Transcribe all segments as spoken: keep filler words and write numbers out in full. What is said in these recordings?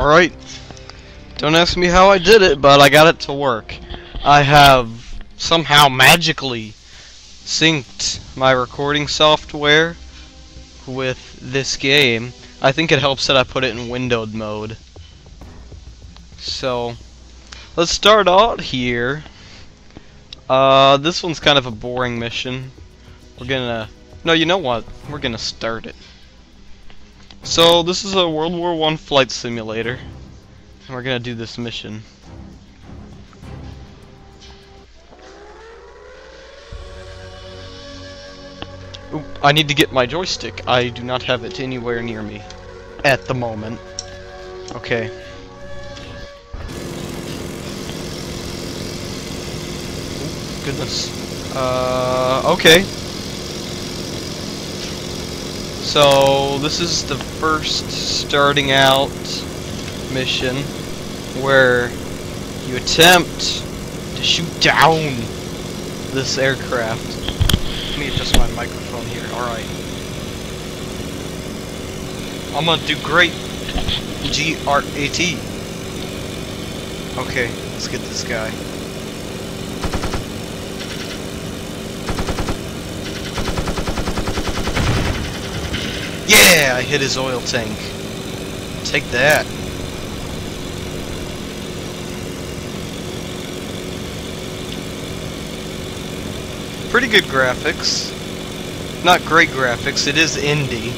Alright, don't ask me how I did it, but I got it to work. I have somehow magically synced my recording software with this game. I think it helps that I put it in windowed mode. So, let's start out here. Uh, this one's kind of a boring mission. We're gonna... No, you know what? We're gonna start it. So, this is a World War One flight simulator. And we're gonna do this mission. Oop, I need to get my joystick. I do not have it anywhere near me at the moment. Okay. Goodness. Uh, okay. So, this is the first starting out mission where you attempt to shoot down this aircraft. Let me adjust my microphone here. Alright. I'm gonna do great. G R A T. Okay, let's get this guy. Yeah, I hit his oil tank. Take that. Pretty good graphics. Not great graphics, it is indie.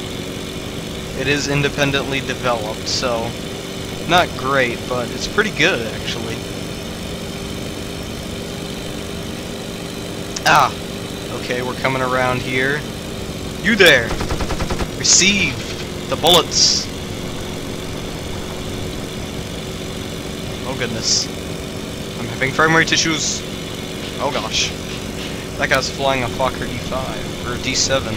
It is independently developed, so not great, but it's pretty good actually. Ah, okay, we're coming around here. You there! Receive the bullets. Oh goodness. I'm having frame rate issues. Oh gosh. That guy's flying a Fokker D five or D seven.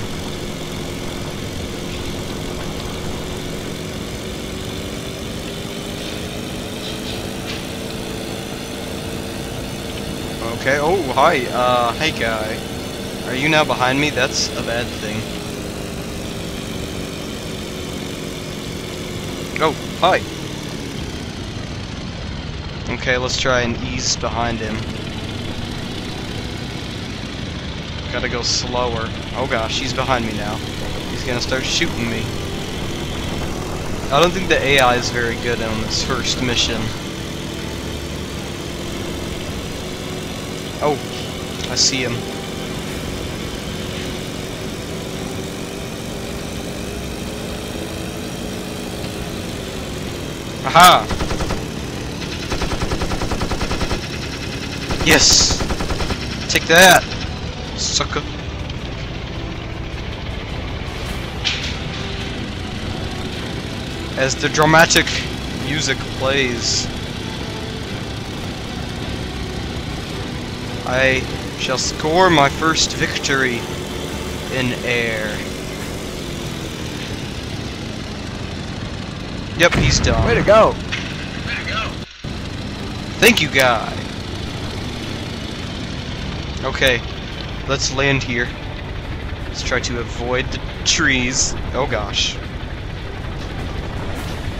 Okay, oh hi, uh hey guy. Are you now behind me? That's a bad thing. Oh, hi. Okay, let's try and ease behind him. Gotta go slower. Oh gosh, he's behind me now. He's gonna start shooting me. I don't think the A I is very good on this first mission. Oh, I see him. Aha! Yes! Take that, sucker! As the dramatic music plays, I shall score my first victory in air. Yep, he's done. Way to go! Way to go! Thank you, guy! Okay, let's land here. Let's try to avoid the trees. Oh gosh.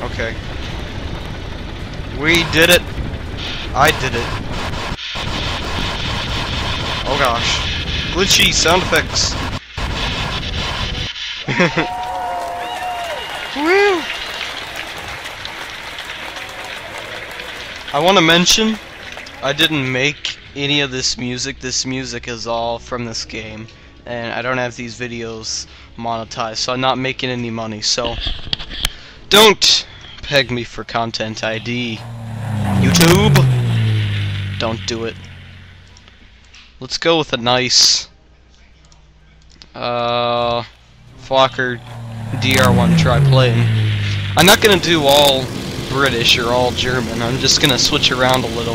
Okay. We did it! I did it. Oh gosh. Glitchy sound effects! Woo! I want to mention, I didn't make any of this music. This music is all from this game, and I don't have these videos monetized, so I'm not making any money, so don't peg me for content I D. YouTube! Don't do it. Let's go with a nice uh, Fokker D R one triplane. I'm not going to do all British or all German. I'm just gonna switch around a little.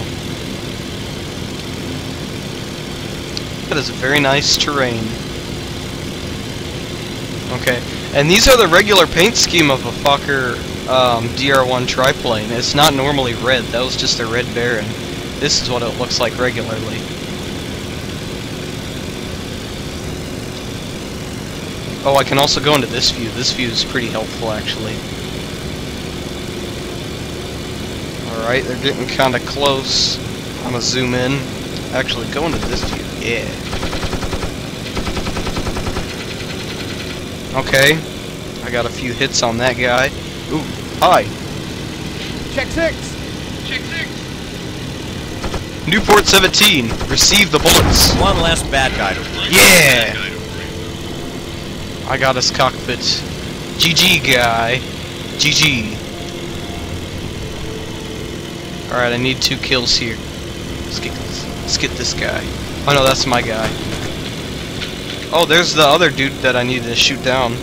That is a very nice terrain. Okay, and these are the regular paint scheme of a Fokker um, D R one triplane. It's not normally red. That was just a red Baron. This is what it looks like regularly. Oh, I can also go into this view. This view is pretty helpful actually. Alright, they're getting kind of close. I'm gonna zoom in. Actually, go into this view. Yeah. Okay. I got a few hits on that guy. Ooh, hi. Check six. Check six. Newport seventeen. Receive the bullets. One less bad guy to play. Yeah. I got his cockpit. G G guy. G G. Alright, I need two kills here. Let's get this. Let's get this guy. Oh no, that's my guy. Oh, there's the other dude that I needed to shoot down.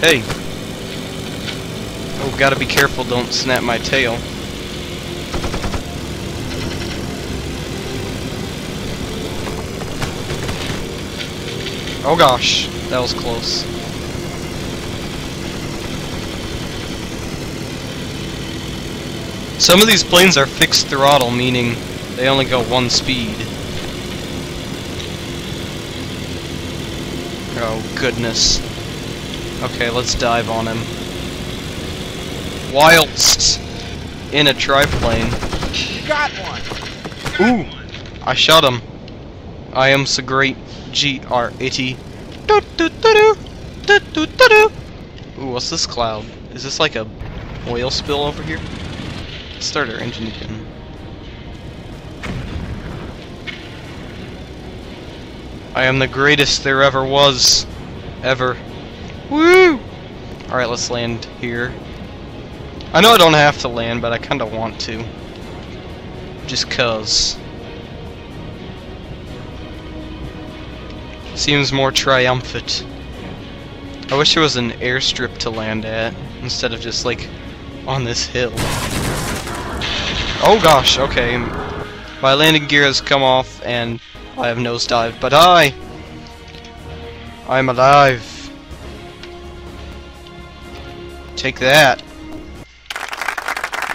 Hey. Oh, gotta be careful, don't snap my tail. Oh gosh, that was close. Some of these planes are fixed throttle, meaning they only go one speed. Oh, goodness. Okay, let's dive on him. Whilst in a triplane. Got one! Ooh! I shot him. I am so great. G R eighty. Ooh, what's this cloud? Is this like a oil spill over here? Start our engine again. I am the greatest there ever was. Ever. Woo! Alright, let's land here. I know I don't have to land, but I kinda want to. Just cuz. Seems more triumphant. I wish there was an airstrip to land at, instead of just like on this hill. Oh gosh, okay. My landing gear has come off and I have nosedived, but I I'm alive. Take that.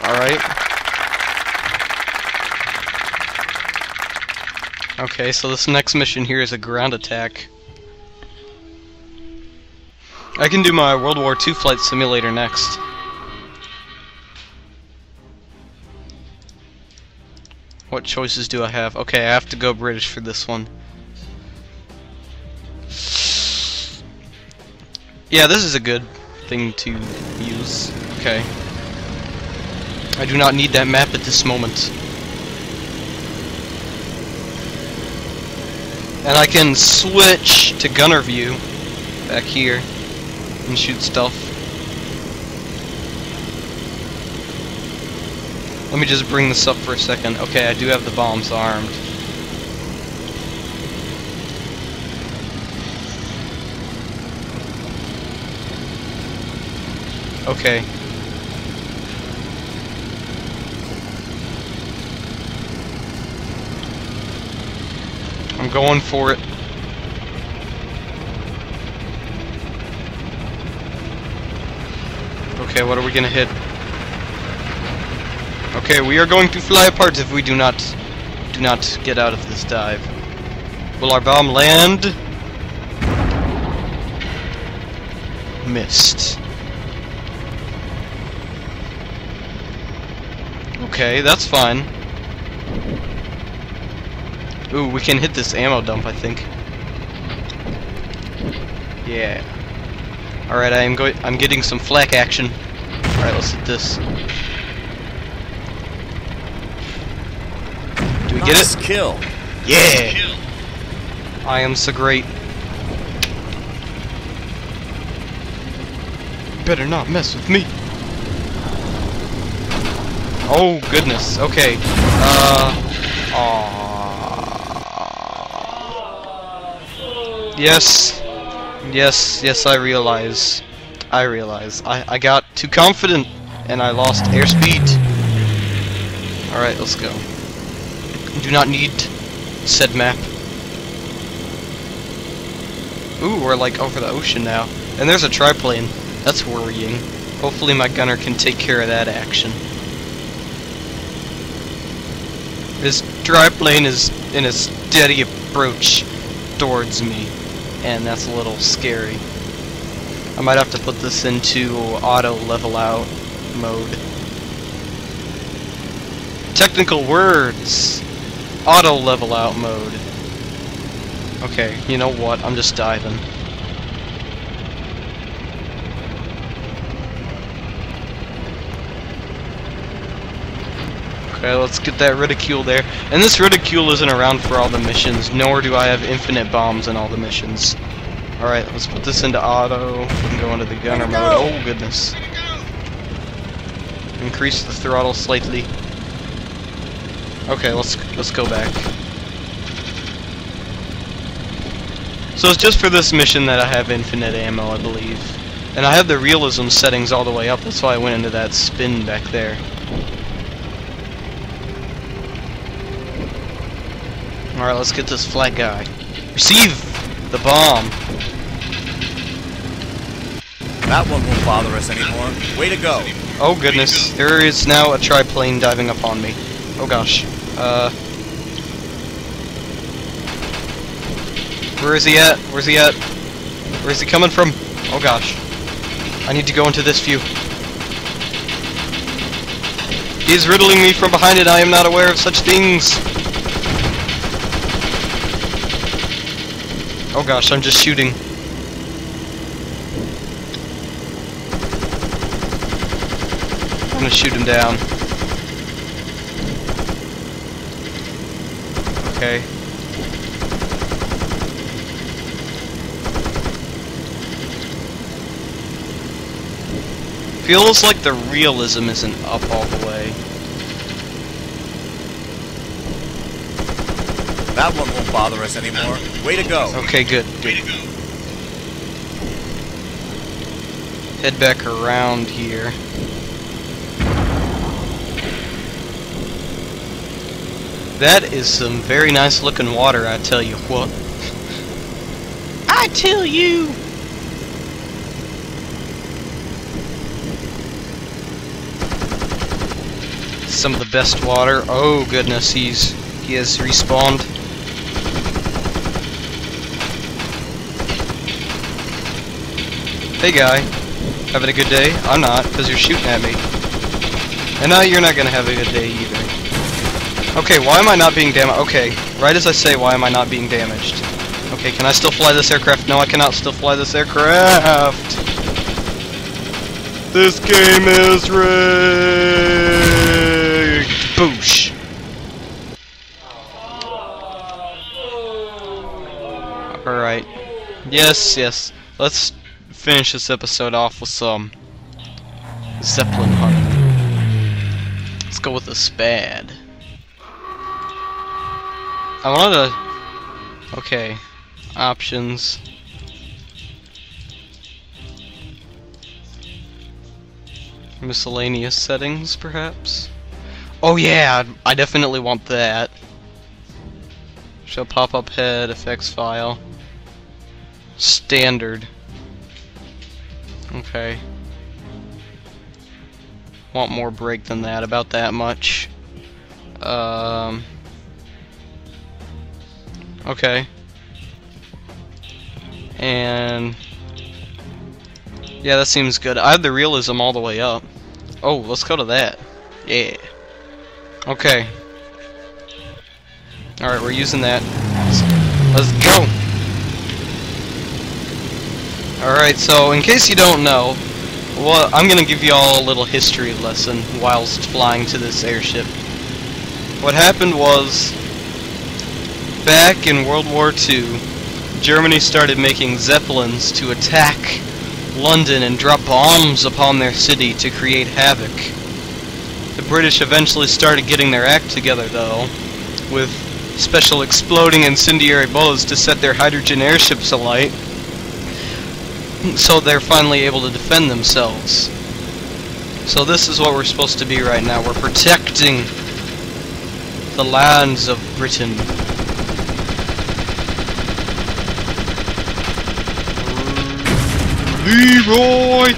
Alright. Okay, so this next mission here is a ground attack. I can do my World War Two flight simulator next. What choices do I have? Okay, I have to go British for this one. Yeah, this is a good thing to use. Okay. I do not need that map at this moment. And I can switch to gunner view back here and shoot stuff. Let me just bring this up for a second. Okay, I do have the bombs armed. Okay. I'm going for it. Okay, what are we gonna hit? Okay, we are going to fly apart if we do not do not get out of this dive. Will our bomb land? Missed. Okay, that's fine. Ooh, we can hit this ammo dump, I think. Yeah. All right, I am going. I'm getting some flak action. All right, let's hit this. We get nice it? Kill. Yeah. Nice kill. I am so great. Better not mess with me. Oh goodness. Okay. Uh. Aww. Yes. Yes. Yes. I realize. I realize. I I got too confident and I lost airspeed. All right. Let's go. Do not need said map. Ooh, we're like over the ocean now. And there's a triplane. That's worrying. Hopefully my gunner can take care of that action. This triplane is in a steady approach towards me. And that's a little scary. I might have to put this into auto level out mode. Technical words. Auto level out mode. Okay, you know what? I'm just diving. Okay, let's get that ridicule there. And this ridicule isn't around for all the missions, nor do I have infinite bombs in all the missions. Alright, let's put this into auto and go into the gunner mode. Oh, goodness. Increase the throttle slightly. Okay, let's let's go back. So it's just for this mission that I have infinite ammo, I believe. And I have the realism settings all the way up, that's why I went into that spin back there. Alright, let's get this flat guy. Receive the bomb! That one won't bother us anymore. Way to go! Oh goodness, there is now a triplane diving upon me. Oh gosh. Uh... Where is he at? Where's he at? Where is he coming from? Oh gosh. I need to go into this view. He's riddling me from behind it. I am not aware of such things. Oh gosh, I'm just shooting. I'm gonna shoot him down. Okay. Feels like the realism isn't up all the way. That one won't bother us anymore. Way to go. Okay, good. Way to go. Head back around here. That is some very nice looking water, I tell you what. I tell you. Some of the best water. Oh goodness, he's he has respawned. Hey guy, having a good day? I'm not, because you're shooting at me. And now you're not going to have a good day either. Okay, why am I not being damaged? Okay, right as I say, why am I not being damaged? Okay, can I still fly this aircraft? No, I cannot still fly this aircraft! This game is rigged! Boosh! Alright. Yes, yes. Let's finish this episode off with some Zeppelin hunt. Let's go with a SPAD. I wanted to... Okay. Options. Miscellaneous settings, perhaps? Oh yeah! I definitely want that. Shall pop up head, effects file. Standard. Okay. Want more break than that, about that much. Um. Okay. And... Yeah, that seems good. I have the realism all the way up. Oh, let's go to that. Yeah. Okay. Alright, we're using that. Let's go! Alright, so in case you don't know, well, I'm going to give you all a little history lesson whilst flying to this airship. What happened was, back in World War Two, Germany started making Zeppelins to attack London and drop bombs upon their city to create havoc. The British eventually started getting their act together, though, with special exploding incendiary bows to set their hydrogen airships alight. So they're finally able to defend themselves. So this is what we're supposed to be right now. We're protecting the lands of Britain. Leroy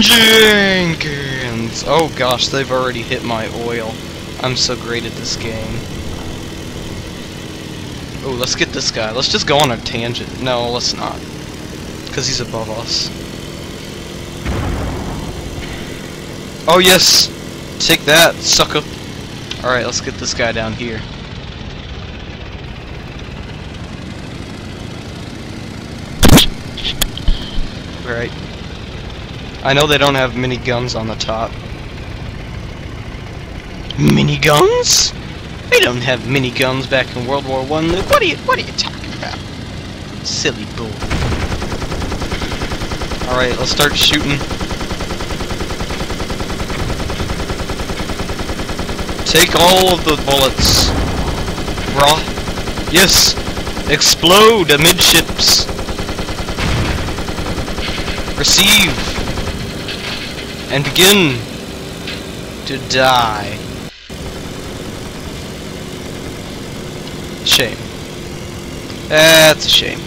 Jenkins! Oh gosh, they've already hit my oil. I'm so great at this game. Oh, let's get this guy. Let's just go on a tangent. No, let's not. Because he's above us. Oh yes! Take that, sucker! Alright, let's get this guy down here. Right. I know they don't have mini guns on the top. Mini guns? They don't have mini guns back in World War One. What are you what are you talking about? Silly bull. Alright, let's start shooting. Take all of the bullets. Raw. Yes! Explode amidships. Receive and begin to die. Shame. That's a shame.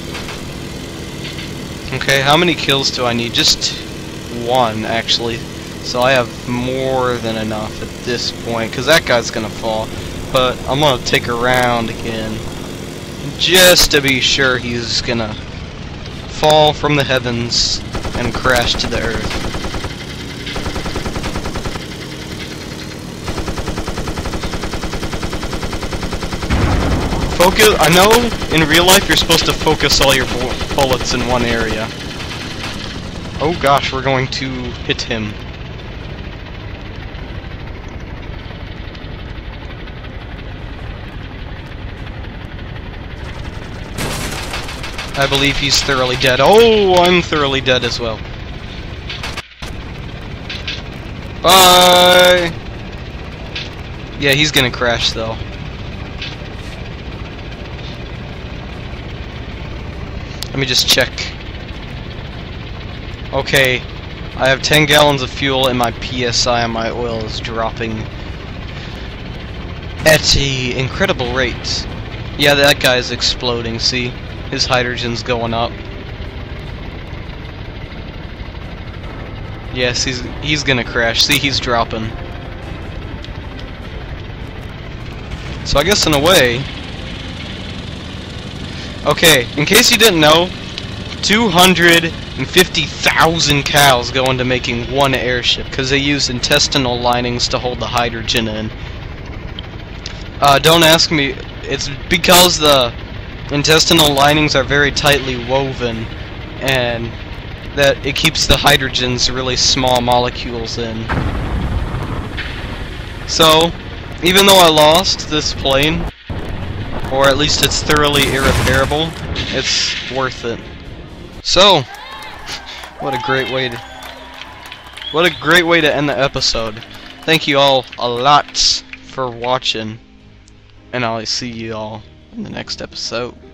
Okay, how many kills do I need? Just one, actually. So I have more than enough at this point, because that guy's gonna fall. But I'm gonna take a round again, just to be sure he's gonna fall from the heavens and crash to the earth. Focus. I know in real life you're supposed to focus all your bullets in one area. Oh gosh, we're going to hit him. I believe he's thoroughly dead. Oh, I'm thoroughly dead as well. Bye! Yeah, he's gonna crash, though. Let me just check. Okay, I have ten gallons of fuel, and my P S I on my oil is dropping at an incredible rate. Yeah, that guy's exploding, see? His hydrogen's going up. Yes, he's he's gonna crash. See, he's dropping. So I guess in a way. Okay, in case you didn't know, two hundred fifty thousand cows go into making one airship because they use intestinal linings to hold the hydrogen in. Uh, don't ask me. It's because the intestinal linings are very tightly woven, and that it keeps the hydrogen's really small molecules in. So, even though I lost this plane, or at least it's thoroughly irreparable, it's worth it. So, what a great way to what a great way to end the episode. Thank you all a lot for watching, and I'll see you all in the next episode.